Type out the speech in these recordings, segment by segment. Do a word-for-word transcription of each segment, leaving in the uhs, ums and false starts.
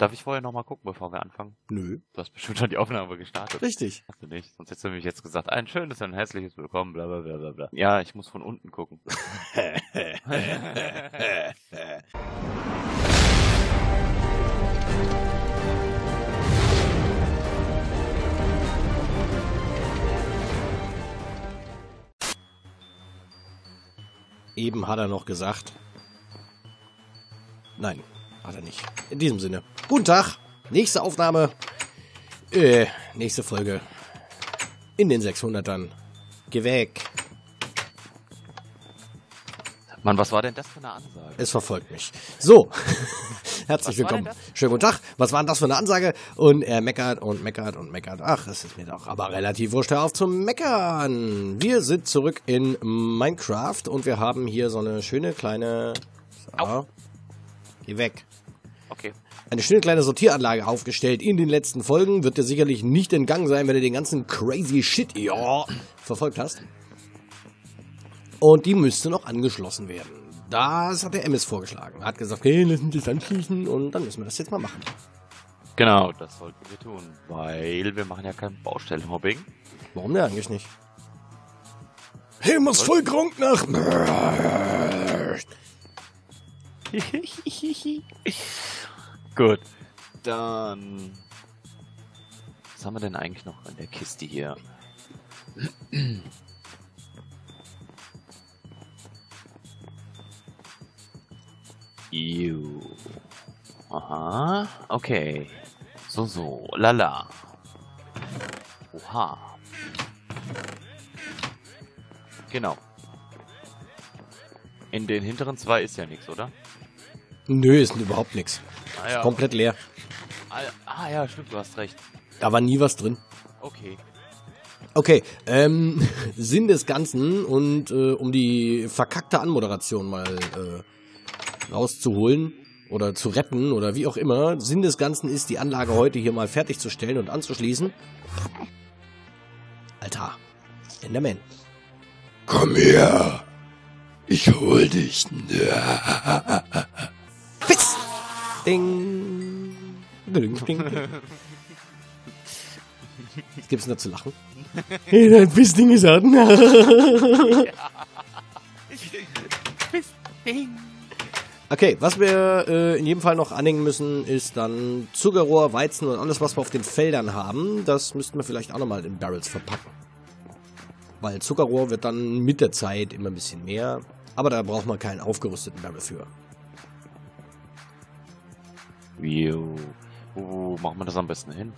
Darf ich vorher nochmal gucken, bevor wir anfangen? Nö. Du hast bestimmt schon die Aufnahme gestartet. Richtig. Hast du nicht, sonst hättest du nämlich jetzt gesagt, ein schönes und herzliches Willkommen, bla bla bla bla bla. Ja, ich muss von unten gucken. Eben hat er noch gesagt. Nein, hat er nicht. In diesem Sinne. Guten Tag. Nächste Aufnahme. Äh, nächste Folge. In den sechshundertern. Geh weg. Mann, was war denn das für eine Ansage? Es verfolgt mich. So. Herzlich willkommen. Schönen guten Tag. Was war denn das für eine Ansage? Und er meckert und meckert und meckert. Ach, es ist mir doch aber relativ wurscht. Hör auf zu meckern. Wir sind zurück in Minecraft und wir haben hier so eine schöne kleine... So. Geh weg. Okay. Eine schöne kleine Sortieranlage aufgestellt. In den letzten Folgen wird dir sicherlich nicht entgangen sein, wenn du den ganzen crazy Shit ja, verfolgt hast. Und die müsste noch angeschlossen werden. Das hat der M S vorgeschlagen. Hat gesagt, okay, lass uns das anschließen und dann müssen wir das jetzt mal machen. Genau, das sollten wir tun, weil wir machen ja kein Baustellenhobbing. Warum denn eigentlich nicht? Hey, mach's voll grunk nach... Gut, dann... Was haben wir denn eigentlich noch an der Kiste hier? Ew. Aha, okay. So, so, lala. Oha. Genau. In den hinteren zwei ist ja nichts, oder? Nö, ist überhaupt nichts. Ah, ja. Komplett leer. Ah ja, stimmt, du hast recht. Da war nie was drin. Okay. Okay, ähm, Sinn des Ganzen und äh, um die verkackte Anmoderation mal... Äh, rauszuholen oder zu retten oder wie auch immer. Sinn des Ganzen ist, die Anlage heute hier mal fertigzustellen und anzuschließen. Alter, Enderman. Komm her. Ich hol dich. Piss. Ding. Ding, ding. Was gibt's denn da zu lachen? Hey, dein Pissding ist an. Pissding. Okay, was wir äh, in jedem Fall noch anhängen müssen, ist dann Zuckerrohr, Weizen und alles, was wir auf den Feldern haben. Das müssten wir vielleicht auch nochmal in Barrels verpacken. Weil Zuckerrohr wird dann mit der Zeit immer ein bisschen mehr. Aber da braucht man keinen aufgerüsteten Barrel für. Jo. Wo machen wir das am besten hin?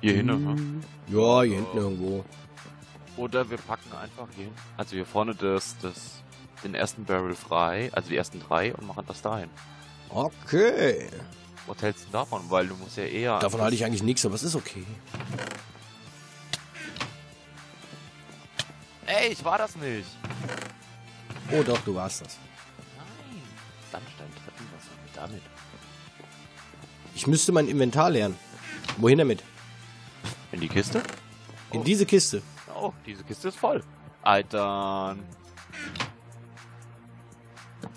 Hier hm. hinten, ne? Ja, hier hinten irgendwo. Oder wir packen einfach hier hin. Also hier vorne das... das den ersten Barrel frei, also die ersten drei und machen das dahin. Okay. Was hältst du davon? Weil du musst ja eher... Davon halte ich eigentlich nichts, aber es ist okay. Ey, ich war das nicht. Oh doch, du warst das. Nein. Sandstein, Treppen, was soll ich damit? Ich müsste mein Inventar leeren. Wohin damit? In die Kiste? Oh. In diese Kiste. Oh, diese Kiste ist voll. Alter...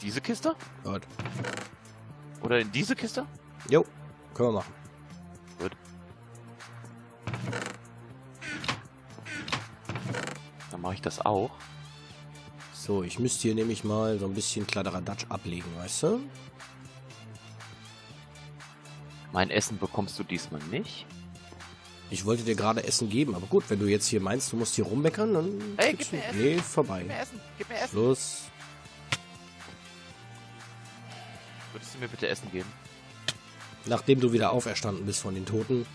Diese Kiste? Gut. Oder in diese Kiste? Jo, können wir machen. Gut. Dann mache ich das auch. So, ich müsste hier nämlich mal so ein bisschen Kladderadatsch ablegen, weißt du? Mein Essen bekommst du diesmal nicht. Ich wollte dir gerade Essen geben, aber gut, wenn du jetzt hier meinst, du musst hier rummeckern, dann... Ey, gib mir Essen. Nee, vorbei. Gib mir Essen, gib mir Essen. Los. Würdest du mir bitte Essen geben? Nachdem du wieder auferstanden bist von den Toten,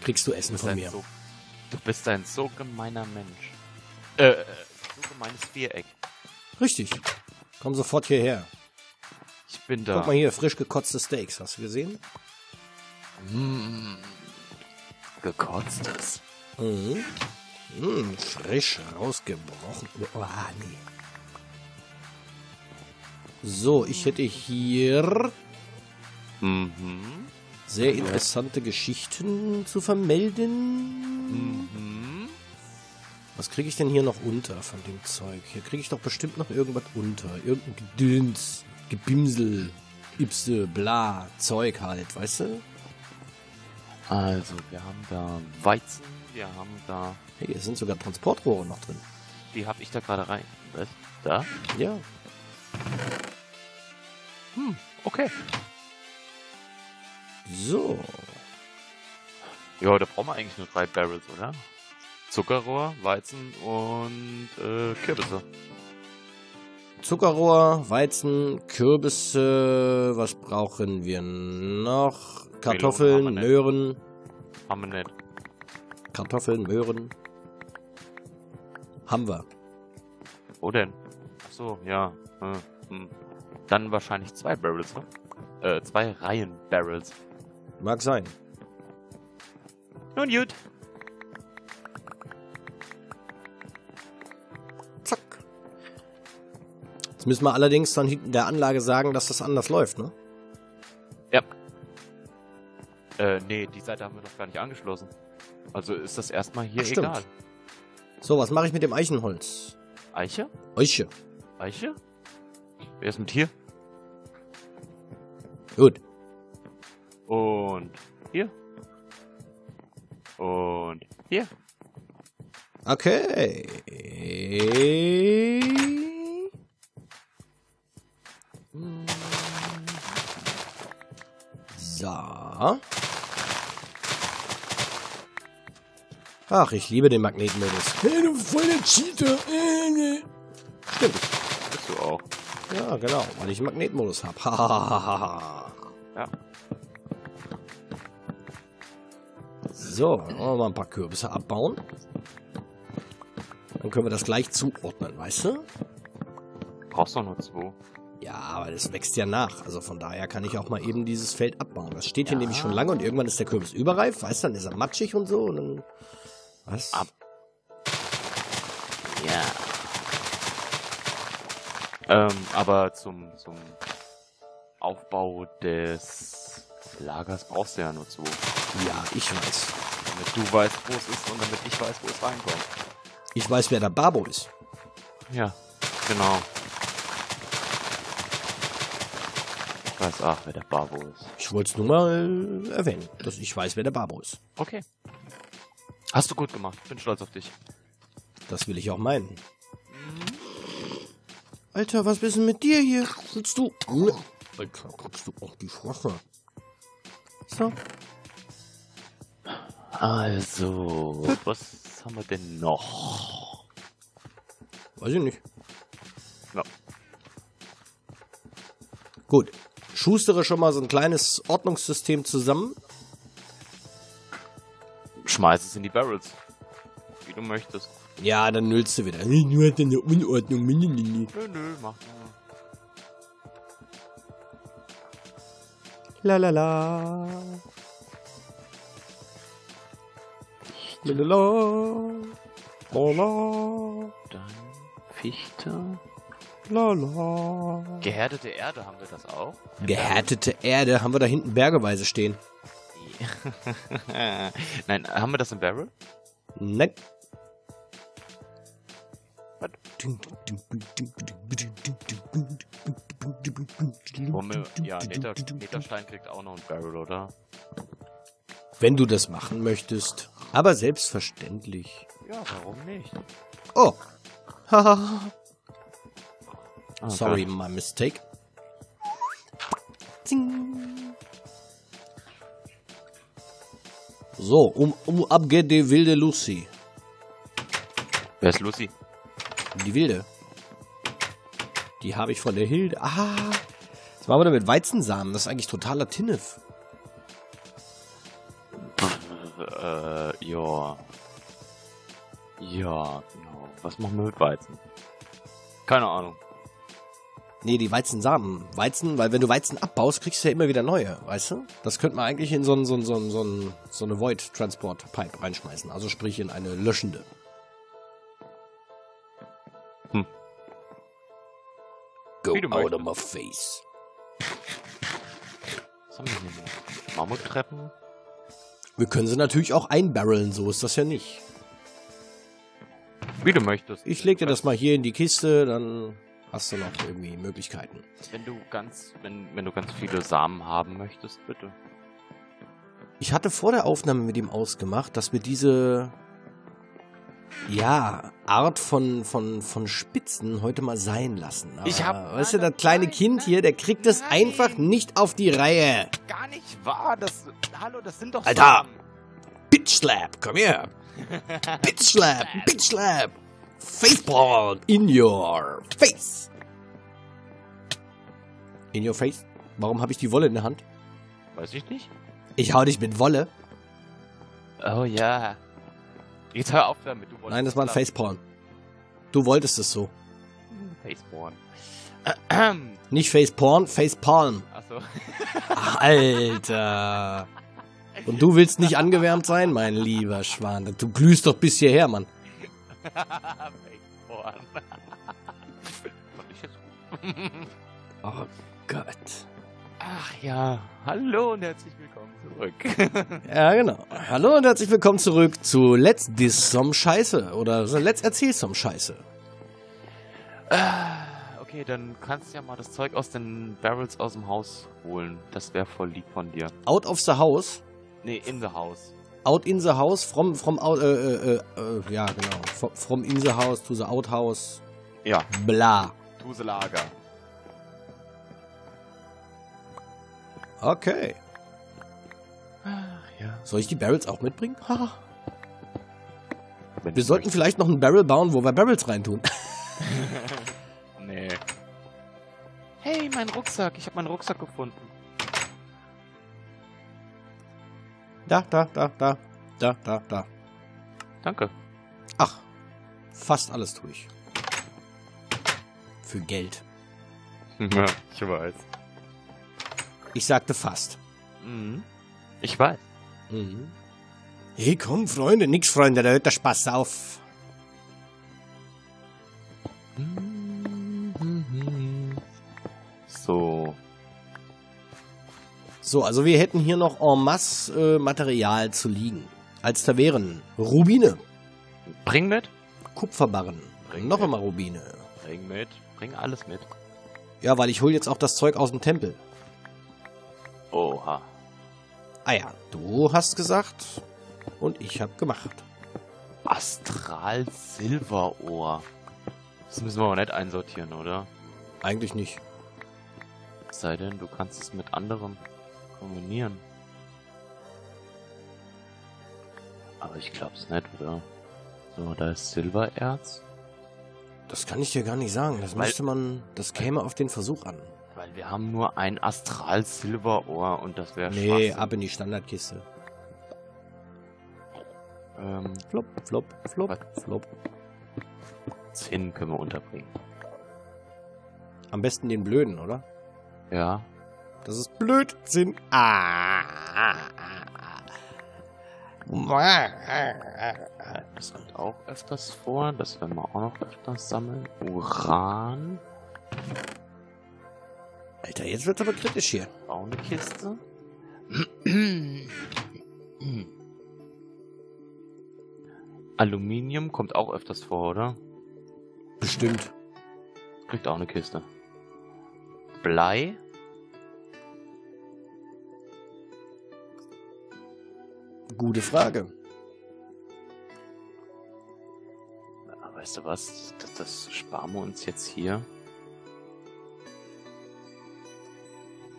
kriegst du Essen von mir. So, du bist ein so gemeiner Mensch. Äh, so gemeines Viereck. Richtig. Komm sofort hierher. Ich bin da. Guck mal hier, frisch gekotzte Steaks. Hast du gesehen? Mmh. Gekotztes. Mhm. Mmh, frisch rausgebrochen. Oh, nee. So, ich hätte hier mhm. sehr interessante Geschichten zu vermelden. Mhm. Was kriege ich denn hier noch unter von dem Zeug? Hier kriege ich doch bestimmt noch irgendwas unter. Irgendein Gedöns, Gebimsel. Y, bla, Zeug halt, weißt du? Also, wir haben da Weizen, wir haben da... Hey, es sind sogar Transportrohre noch drin. Die hab ich da gerade rein. Was? Da? Ja. Hm, okay. So. Ja, da brauchen wir eigentlich nur drei Barrels, oder? Zuckerrohr, Weizen und äh, Kürbisse. Zuckerrohr, Weizen, Kürbisse, was brauchen wir noch? Kartoffeln, Möhren. Haben wir nicht. Kartoffeln, Möhren. Haben wir. Wo denn? Achso, ja. Hm. Dann wahrscheinlich zwei Barrels, ne? Äh, zwei Reihen Barrels. Mag sein. Nun gut. Zack. Jetzt müssen wir allerdings dann hinten der Anlage sagen, dass das anders läuft, ne? Ja. Äh, nee, die Seite haben wir doch gar nicht angeschlossen. Also ist das erstmal hier Ach, egal. Stimmt. So, was mache ich mit dem Eichenholz? Eiche? Eiche. Eiche? Wer ist mit hier? Gut. Und hier. Und hier. Okay. So. Ach, ich liebe den Magnetmodus. Hey, du voller Cheater. Stimmt. Bist du auch. Ja, genau, weil ich einen Magnetmodus habe. Hahaha. Ja. So, dann wollen wir mal ein paar Kürbisse abbauen. Dann können wir das gleich zuordnen, weißt du? Brauchst doch nur zwei. Ja, aber das wächst ja nach. Also von daher kann ich auch mal eben dieses Feld abbauen. Das steht hier ja. nämlich schon lange und irgendwann ist der Kürbis überreif, weißt du? Dann ist er matschig und so. Und dann, was? Ab. Ja. Ähm, aber zum, zum Aufbau des Lagers brauchst du ja nur zwei. Ja, ich weiß. Damit du weißt, wo es ist und damit ich weiß, wo es reinkommt. Ich weiß, wer der Babo ist. Ja, genau. Ich weiß auch, wer der Babo ist. Ich wollte es nur mal äh, erwähnen, dass ich weiß, wer der Babo ist. Okay. Hast du gut gemacht. Bin stolz auf dich. Das will ich auch meinen. Alter, was bist denn mit dir hier? Willst du? Alter, kriegst du auch die Fresse. So. Also, Gut. was haben wir denn noch? Weiß ich nicht. Ja. Gut. Schustere schon mal so ein kleines Ordnungssystem zusammen. Schmeiß es in die Barrels. Wie du möchtest. Ja, dann nüllst du wieder. Nur hat eine Unordnung. Nö, nö, mach mal. Lalala. Lalala. Lala. Dann Fichte. Lala. Gehärtete Erde haben wir das auch. Gehärtete Erde haben wir da hinten bergeweise stehen. Nein, haben wir das im Barrel? Nein. Ja, Netherstein kriegt auch noch einen Barrel, oder? Wenn du das machen möchtest. Aber selbstverständlich. Ja, warum nicht? Oh. Haha. Okay. Sorry, my mistake. Zing. So, um, um ab geht die wilde Lucy. Wer ist Lucy? Die wilde. Die habe ich von der Hilde. Ah. Was machen wir da mit Weizensamen? Das ist eigentlich totaler Tinnef. Äh, ja. Ja, genau. Was machen wir mit Weizen? Keine Ahnung. Nee, die Weizensamen. Weizen, weil wenn du Weizen abbaust, kriegst du ja immer wieder neue, weißt du? Das könnte man eigentlich in so, ein, so, ein, so, ein, so, ein, so eine Void-Transport-Pipe reinschmeißen. Also sprich in eine löschende. Hm. Go out möchtest. of my face. Was haben wir denn hier? Mammuttreppen? Wir können sie natürlich auch einbarreln, so ist das ja nicht. Wie du möchtest. Ich leg dir das mal hier in die Kiste, dann hast du noch irgendwie Möglichkeiten. Wenn du ganz, wenn, wenn du ganz viele Samen haben möchtest, bitte. Ich hatte vor der Aufnahme mit ihm ausgemacht, dass wir diese ja, Art von, von, von Spitzen heute mal sein lassen. Aber, ich hab weißt du, das kleine Kind hier, der kriegt es einfach nicht auf die Reihe. Gar nicht wahr, das, hallo, das sind doch Alter, Samen. Bitch Slap, komm her. Bitch Slap, Bitch Slap. Facepalm in your face. In your face? Warum habe ich die Wolle in der Hand? Weiß ich nicht. Ich hau dich mit Wolle. Oh ja. Jetzt hör auf damit. Du Nein, das war ein Facepalm. Du wolltest es so. Facepalm. Nicht Facepalm, Facepalm. Ach so. Ach, Alter. Und du willst nicht angewärmt sein, mein lieber Schwan. Du glühst doch bis hierher, Mann. Oh Gott. Ach ja, hallo und herzlich willkommen zurück. Ja, genau. Hallo und herzlich willkommen zurück zu Let's Diss Some Scheiße oder Let's Erzähl Some Scheiße. Okay, dann kannst du ja mal das Zeug aus den Barrels aus dem Haus holen. Das wäre voll lieb von dir. Out of the house? Nee, in the house. Out in the house, from, from out, äh, äh, äh, ja, genau. From, from in the house to the outhouse. Ja. Bla. To the Lager. Okay. Ja. Soll ich die Barrels auch mitbringen? Ha. Wir sollten vielleicht noch einen Barrel bauen, wo wir Barrels reintun. Nee. Hey, mein Rucksack. Ich habe meinen Rucksack gefunden. Da, da, da, da, da, da, da. Danke. Ach, fast alles tue ich. Für Geld. Ja, ich weiß. Ich sagte fast. Mhm. Ich weiß. Mhm. Hey, komm, Freunde, nix, Freunde, da hört der Spaß auf. Mhm. So. So, also wir hätten hier noch en masse äh, Material zu liegen. Als Tavernen. Rubine. Bring mit. Kupferbarren. Bring noch mit. Immer Rubine. Bring mit. Bring alles mit. Ja, weil ich hole jetzt auch das Zeug aus dem Tempel. Oha. Ah ja, du hast gesagt und ich habe gemacht. Astral Silberohr. Das müssen wir aber nicht einsortieren, oder? Eigentlich nicht. Es sei denn, du kannst es mit anderem kombinieren. Aber ich glaub's nicht, oder? So, da ist Silbererz. Das kann ich dir gar nicht sagen. Das weil, müsste man. Das käme auf den Versuch an. Weil wir haben nur ein Astral-Silberohr und das wäre schwach. Nee, ab in die Standardkiste. Ähm, flop, flop, flop, was? Flop. Zinn können wir unterbringen. Am besten den blöden, oder? Ja. Das ist Blödsinn. Ah. Das kommt auch öfters vor. Das werden wir auch noch öfters sammeln. Uran. Alter, jetzt wird's aber kritisch hier. Auch eine Kiste. Aluminium kommt auch öfters vor, oder? Bestimmt. Kriegt auch eine Kiste. Blei. Gute Frage. Na, weißt du was? Das, das sparen wir uns jetzt hier.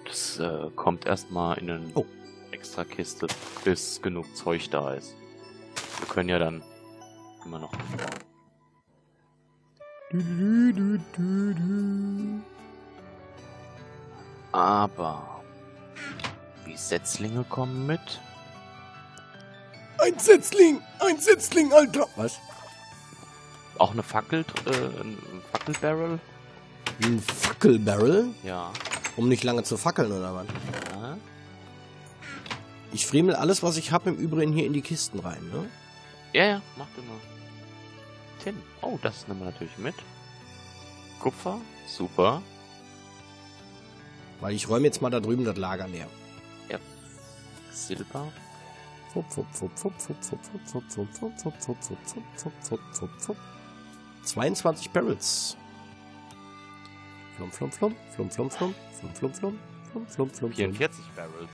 Das äh, kommt erstmal in eine oh. extra Kiste, bis genug Zeug da ist. Wir können ja dann immer noch. Du, du, du, du, du. Aber die Setzlinge kommen mit. Ein Setzling! Ein Setzling, Alter! Was? Auch eine Fackel, äh, ein Fackelbarrel? Ein Fackelbarrel? Ja. Um nicht lange zu fackeln, oder was? Ja. Ich friemel alles, was ich habe, im Übrigen hier in die Kisten rein, ne? Ja, ja, mach du mal. Tin. Oh, das nehmen wir natürlich mit. Kupfer, super. Weil ich räume jetzt mal da drüben das Lager leer. Ja. Silber. zweiundzwanzig Barrels. Flum, flum, flum, flum, flum, flum, flum, flum, flum, flum, flum, flum, vierundvierzig Barrels.